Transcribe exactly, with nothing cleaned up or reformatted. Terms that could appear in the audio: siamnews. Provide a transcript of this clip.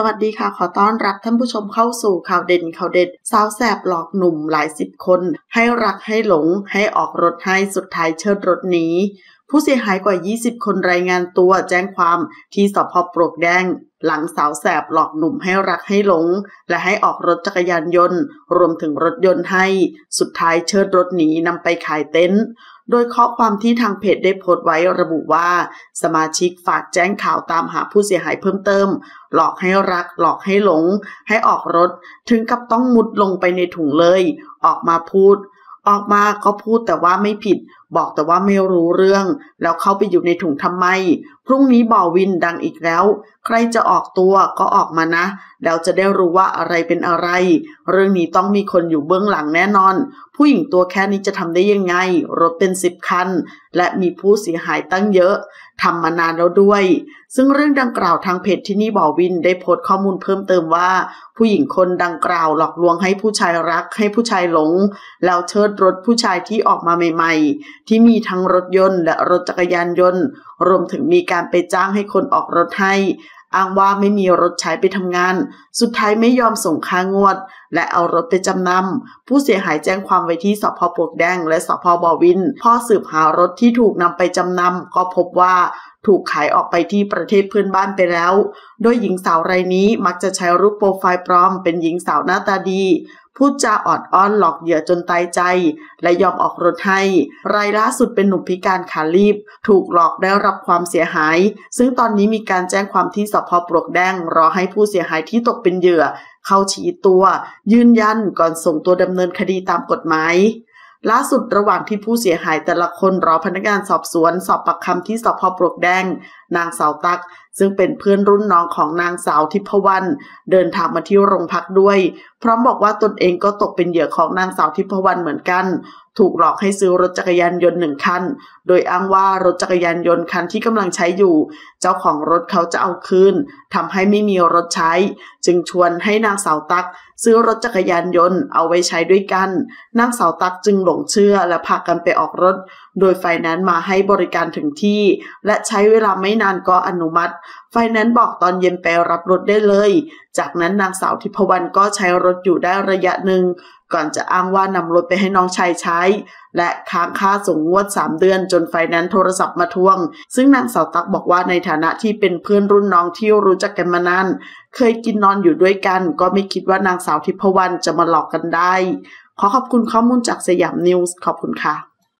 สวัสดีค่ะขอต้อนรับท่านผู้ชมเข้าสู่ข่าวเด่นข่าวเด็ดสาวแสบหลอกหนุ่มหลายสิบคนให้รักให้หลงให้ออกรถให้สุดท้ายเชิดรถหนีผู้เสียหายกว่ายี่สิบคนรายงานตัวแจ้งความที่สภ.ปลวกแดงหลังสาวแสบหลอกหนุ่มให้รักให้หลงและให้ออกรถจักรยานยนต์รวมถึงรถยนต์ให้สุดท้ายเชิดรถหนีนำไปขายเต็นท์โดยข้อความที่ทางเพจได้โพสต์ไว้ระบุว่าสมาชิกฝากแจ้งข่าวตามหาผู้เสียหายเพิ่มเติมหลอกให้รักหลอกให้หลงให้ออกรถถึงกับต้องมุดลงไปในถุงเลยออกมาพูดออกมาก็พูดแต่ว่าไม่ผิดบอกแต่ว่าไม่รู้เรื่องแล้วเข้าไปอยู่ในถุงทำไมพรุ่งนี้บ่อวินดังอีกแล้วใครจะออกตัวก็ออกมานะแล้วจะได้รู้ว่าอะไรเป็นอะไรเรื่องนี้ต้องมีคนอยู่เบื้องหลังแน่นอนผู้หญิงตัวแค่นี้จะทำได้ยังไงรถเป็นสิบคันและมีผู้เสียหายตั้งเยอะทำมานานแล้วด้วยซึ่งเรื่องดังกล่าวทางเพจที่นี่บ่อวินได้โพสต์ข้อมูลเพิ่มเติมว่าผู้หญิงคนดังกล่าวหลอกลวงให้ผู้ชายรักให้ผู้ชายหลงแล้วเชิดรถผู้ชายที่ออกมาใหม่ๆที่มีทั้งรถยนต์และรถจักรยานยนต์รวมถึงมีการไปจ้างให้คนออกรถให้อ้างว่าไม่มีรถใช้ไปทำงานสุดท้ายไม่ยอมส่งค่างวดและเอารถไปจำนำผู้เสียหายแจ้งความไว้ที่สภ.ปลวกแดงและสภ.บ่อวินพอสืบหารถที่ถูกนำไปจำนำก็พบว่าถูกขายออกไปที่ประเทศเพื่อนบ้านไปแล้วโดยหญิงสาวรายนี้มักจะใช้รูปโปรไฟล์ปลอมเป็นหญิงสาวหน้าตาดีพูดจาออดอ้อนหลอกเหยื่อจนตายใจและยอมออกรถให้รายล่าสุดเป็นหนุ่มพิการขาลีบถูกหลอกได้รับความเสียหายซึ่งตอนนี้มีการแจ้งความที่สภ.ปลวกแดงรอให้ผู้เสียหายที่ตกเป็นเหยื่อเข้าชี้ตัวยืนยันก่อนส่งตัวดำเนินคดีตามกฎหมายล่าสุดระหว่างที่ผู้เสียหายแต่ละคนรอพนักงานสอบสวนสอบปากคำที่สภ.ปลวกแดงนางสาวตักซึ่งเป็นเพื่อนรุ่นน้องของนางสาวทิพวรรณเดินทางมาที่โรงพักด้วยพร้อมบอกว่าตนเองก็ตกเป็นเหยื่อของนางสาวทิพวรรณเหมือนกันถูกหลอกให้ซื้อรถจักรยานยนต์หนึ่งคันโดยอ้างว่ารถจักรยานยนต์คันที่กำลังใช้อยู่เจ้าของรถเขาจะเอาคืนทำให้ไม่มีรถใช้จึงชวนให้นางสาวตักซื้อรถจักรยานยนต์เอาไว้ใช้ด้วยกันนางสาวตักจึงหลงเชื่อและพากันไปออกรถโดยไฟแนนซ์มาให้บริการถึงที่และใช้เวลาไม่นานก็อนุมัติไฟแนนซ์บอกตอนเย็นไปรับรถได้เลยจากนั้นนางสาวทิพวรรณก็ใช้รถอยู่ได้ระยะหนึ่งก่อนจะอ้างว่านำรถไปให้น้องชายใช้และค้างค่าส่งงวดสามเดือนจนไฟแนนซ์โทรศัพท์มาทวงซึ่งนางสาวตักบอกว่าในฐานะที่เป็นเพื่อนรุ่นน้องที่รู้จักกันมานานเคยกินนอนอยู่ด้วยกันก็ไม่คิดว่านางสาวทิพวรรณจะมาหลอกกันได้ขอขอบคุณข้อมูลจากสยามนิวส์ขอบคุณค่ะ